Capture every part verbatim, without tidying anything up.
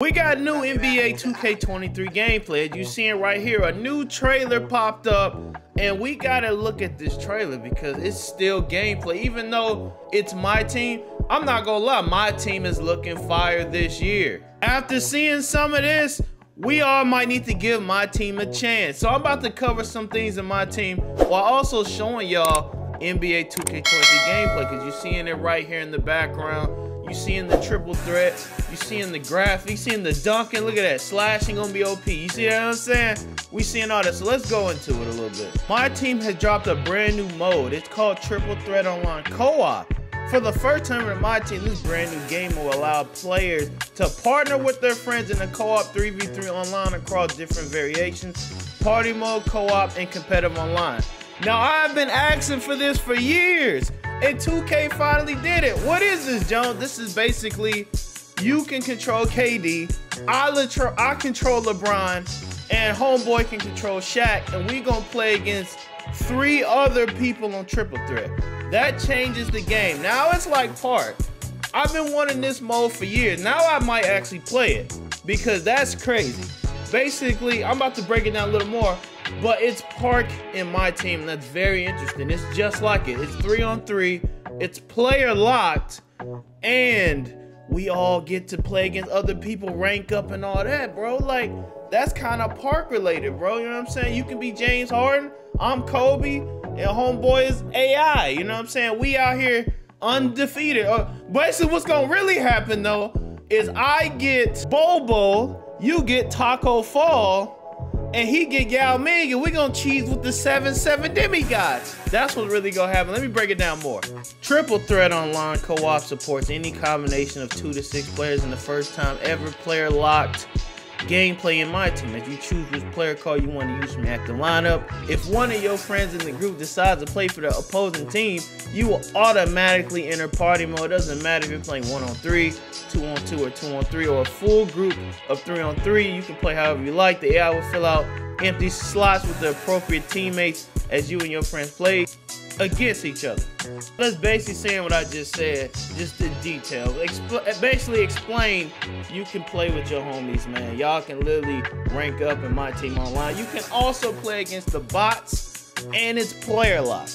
We got new N B A two K twenty-three gameplay. As you're seeing right here, a new trailer popped up, and we gotta look at this trailer because it's still gameplay. Even though it's my team, I'm not gonna lie, my team is looking fire this year. After seeing some of this, we all might need to give my team a chance. So I'm about to cover some things in my team while also showing y'all N B A two K twenty-three gameplay, because you're seeing it right here in the background. You seeing the triple threats, you seeing the graphic, you seeing the dunking, look at that, slashing gonna be O P, you see what I'm saying? We seeing all this, so let's go into it a little bit. My team has dropped a brand new mode, it's called Triple Threat Online Co-op. For the first time in my team, this brand new game will allow players to partner with their friends in a co-op three v three online across different variations, party mode, co-op, and competitive online. Now I've been asking for this for years, and two K finally did it. What is this, Jones? This is basically, you can control K D, I, I control LeBron, and homeboy can control Shaq, and we gonna play against three other people on Triple Threat. That changes the game. Now it's like Park. I've been wanting this mode for years. Now I might actually play it, because that's crazy. Basically, I'm about to break it down a little more, but it's Park in my team. That's very interesting. It's just like it. It's three on three. It's player locked. And we all get to play against other people, rank up and all that, bro. Like, that's kind of Park related, bro. You know what I'm saying? You can be James Harden. I'm Kobe. And homeboy is A I. You know what I'm saying? We out here undefeated. Uh, basically, what's going to really happen, though, is I get Bobo. You get Taco Fall. And he get Yao Ming, and we're gonna cheese with the seven seven demigods. That's what's really gonna happen. Let me break it down more. Triple Threat Online Co-op supports any combination of two to six players in the first time ever player locked gameplay in my team. If you choose which player card you want to use from the active lineup, if one of your friends in the group decides to play for the opposing team, you will automatically enter party mode. It doesn't matter if you're playing one on three, two on two, or two on three, or a full group of three on three. You can play however you like. The A I will fill out empty slots with the appropriate teammates as you and your friends play against each other. That's basically saying what I just said, just the details. Expl basically explain, you can play with your homies, man. Y'all can literally rank up in my team online. You can also play against the bots, and it's player lock.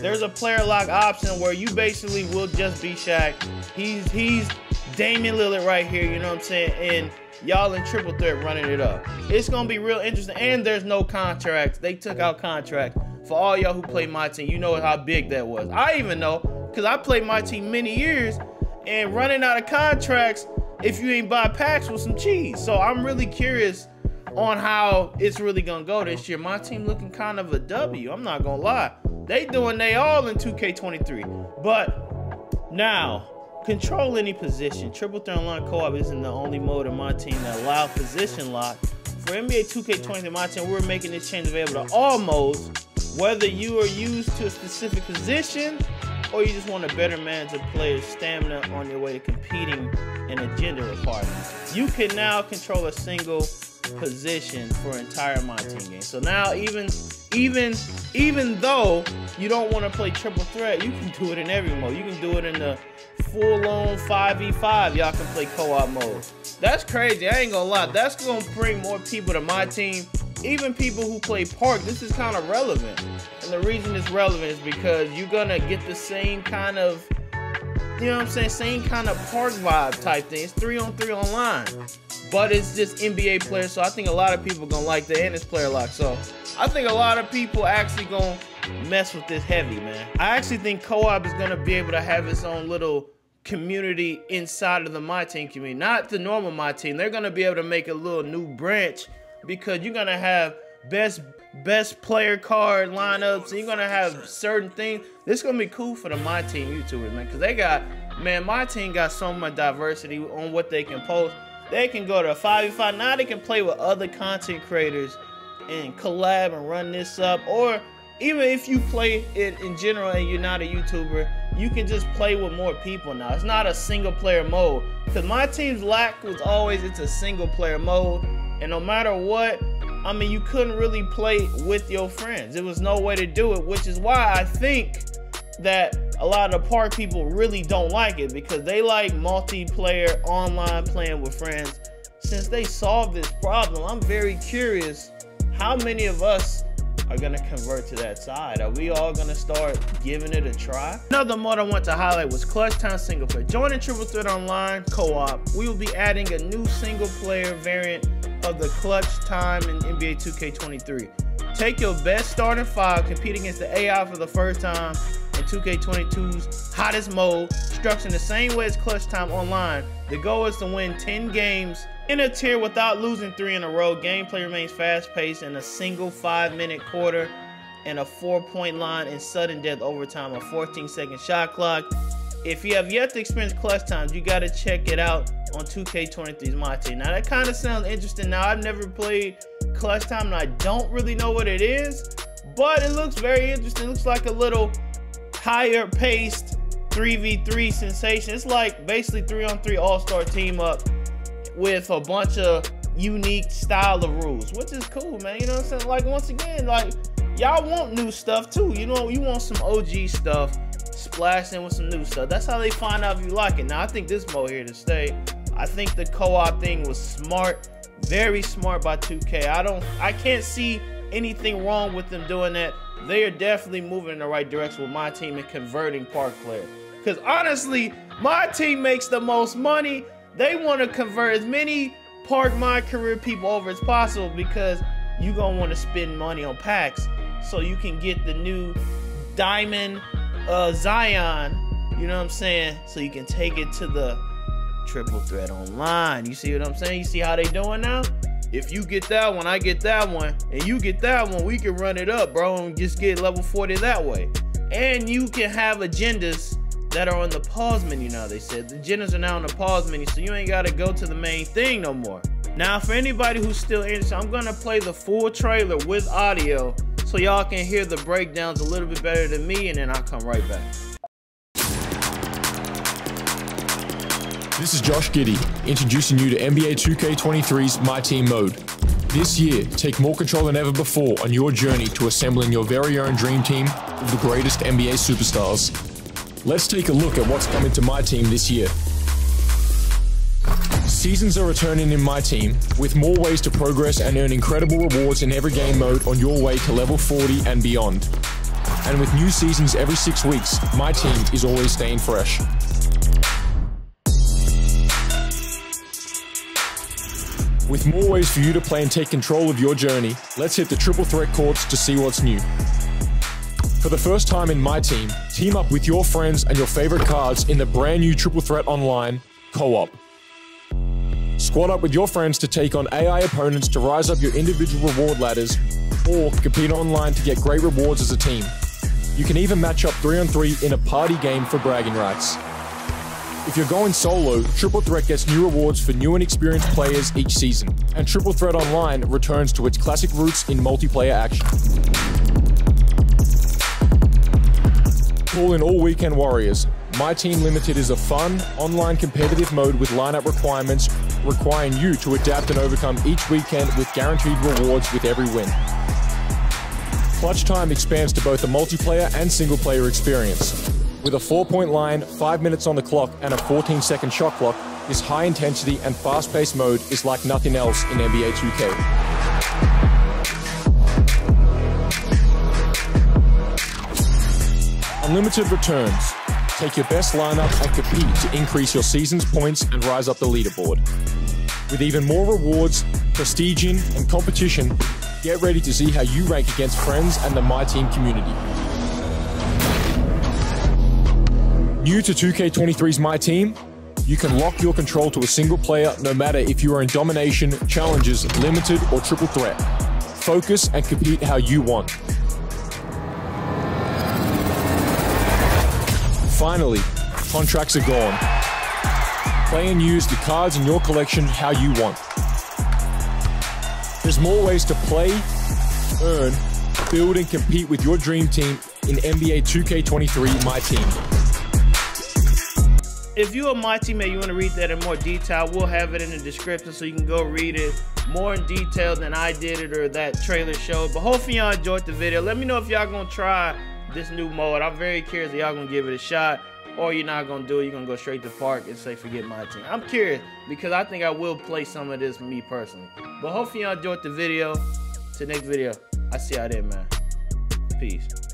There's a player lock option where you basically will just be Shaq. He's, he's Damian Lillard right here, you know what I'm saying? And y'all in Triple Threat running it up. It's gonna be real interesting, and there's no contracts. They took out contracts. For all y'all who play my team, you know how big that was. I even know, because I played my team many years, and running out of contracts if you ain't buy packs with some cheese. So I'm really curious on how it's really going to go this year. My team looking kind of a W, I'm not going to lie. They doing they all in two K twenty-three. But now, control any position. Triple Threat Online Co-op isn't the only mode in my team that allows position lock. For N B A two K twenty-three, my team, we're making this change available to all modes. Whether you are used to a specific position or you just want to better manage a player's stamina on your way to competing in a gender requirement, you can now control a single position for entire my team game. So now even even even though you don't want to play triple threat, you can do it in every mode. You can do it in the full-on five v five. Y'all can play co-op mode. That's crazy. I ain't gonna lie. That's gonna bring more people to my team. Even people who play Park, this is kind of relevant. And the reason it's relevant is because you're gonna get the same kind of, you know what I'm saying, same kind of Park vibe type thing. It's three on three online, but it's just N B A players, so I think a lot of people gonna like that, and it's player lock. So I think a lot of people actually gonna mess with this heavy, man. I actually think co-op is gonna be able to have its own little community inside of the my team community, not the normal my team. They're gonna be able to make a little new branch, because you're gonna have best best player card lineups, and you're gonna have certain things. This is gonna be cool for the my team YouTubers, man, because they got, man, my team got so much diversity on what they can post. They can go to a five v five now. They can play with other content creators and collab and run this up. Or even if you play it in general and you're not a YouTuber, you can just play with more people now. It's not a single player mode, because my team's lack was always it's a single player mode. And no matter what, I mean, you couldn't really play with your friends. There was no way to do it, which is why I think that a lot of the Park people really don't like it, because they like multiplayer online playing with friends. since they solved this problem, I'm very curious how many of us are going to convert to that side. Are we all going to start giving it a try? Another mod I want to highlight was Clutch Town single player. Joining Triple Threat Online co-op, we will be adding a new single player variant of the Clutch Time in N B A two K twenty-three. Take your best starting five, compete against the A I for the first time in two K twenty-two's hottest mode, structured the same way as Clutch Time Online. The goal is to win ten games in a tier without losing three in a row. Gameplay remains fast-paced in a single five-minute quarter and a four-point line in sudden death overtime, a fourteen-second shot clock. If you have yet to experience Clutch Times, you got to check it out on two K twenty-three's My Team. Now, that kind of sounds interesting. Now, I've never played Clutch Time, and I don't really know what it is, but it looks very interesting. It looks like a little higher-paced three v three sensation. It's like basically three on three all-star team-up with a bunch of unique style of rules, which is cool, man. You know what I'm saying? Like, once again, like, y'all want new stuff too. You know, you want some O G stuff splashed in with some new stuff. That's how they find out if you like it. Now, I think this mode here to stay. I think the co-op thing was smart, very smart by two K. I don't, I can't see anything wrong with them doing that. They are definitely moving in the right direction with My Team and converting park player. Because honestly, My Team makes the most money. They want to convert as many Park My Career people over as possible, because you're going to want to spend money on packs so you can get the new Diamond uh, Zion, you know what I'm saying? So you can take it to the Triple Threat Online. You see what I'm saying? You see how they doing now? If you get that one, I get that one, and you get that one, we can run it up, bro, and just get level forty that way. And you can have agendas that are on the pause menu now, they said. The agendas are now on the pause menu, so you ain't gotta go to the main thing no more. Now, for anybody who's still interested, I'm gonna play the full trailer with audio so y'all can hear the breakdowns a little bit better than me, and then I'll come right back. This is Josh Giddy, introducing you to N B A two K twenty-three's My Team mode. This year, take more control than ever before on your journey to assembling your very own dream team of the greatest N B A superstars. Let's take a look at what's coming to My Team this year. Seasons are returning in My Team, with more ways to progress and earn incredible rewards in every game mode on your way to level forty and beyond. And with new seasons every six weeks, My Team is always staying fresh. With more ways for you to play and take control of your journey, let's hit the Triple Threat courts to see what's new. For the first time in My Team, team up with your friends and your favorite cards in the brand new Triple Threat Online co-op. Squad up with your friends to take on A I opponents to rise up your individual reward ladders, or compete online to get great rewards as a team. You can even match up three on three in a party game for bragging rights. If you're going solo, Triple Threat gets new rewards for new and experienced players each season, and Triple Threat Online returns to its classic roots in multiplayer action. Call in all weekend warriors. My Team Limited is a fun, online competitive mode with lineup requirements requiring you to adapt and overcome each weekend with guaranteed rewards with every win. Clutch Time expands to both a multiplayer and single player experience. With a four-point line, five minutes on the clock, and a fourteen-second shot clock, this high intensity and fast-paced mode is like nothing else in N B A two K. Unlimited returns. Take your best lineup and compete to increase your season's points and rise up the leaderboard. With even more rewards, prestige, and competition, get ready to see how you rank against friends and the My Team community. New to two K twenty-three's My Team, you can lock your control to a single player no matter if you are in domination, challenges, limited, or triple threat. Focus and compete how you want. Finally, contracts are gone. Play and use the cards in your collection how you want. There's more ways to play, earn, build, and compete with your dream team in N B A two K twenty-three My Team. If you're a My Teammate, you want to read that in more detail, we'll have it in the description so you can go read it more in detail than I did it or that trailer showed. But hopefully y'all enjoyed the video. Let me know if y'all gonna try this new mode. I'm very curious if y'all gonna give it a shot. or you're not going to do it. You're going to go straight to park and say, forget my team. I'm curious because I think I will play some of this me personally. But hopefully y'all enjoyed the video. Till next video, I see y'all there, man. Peace.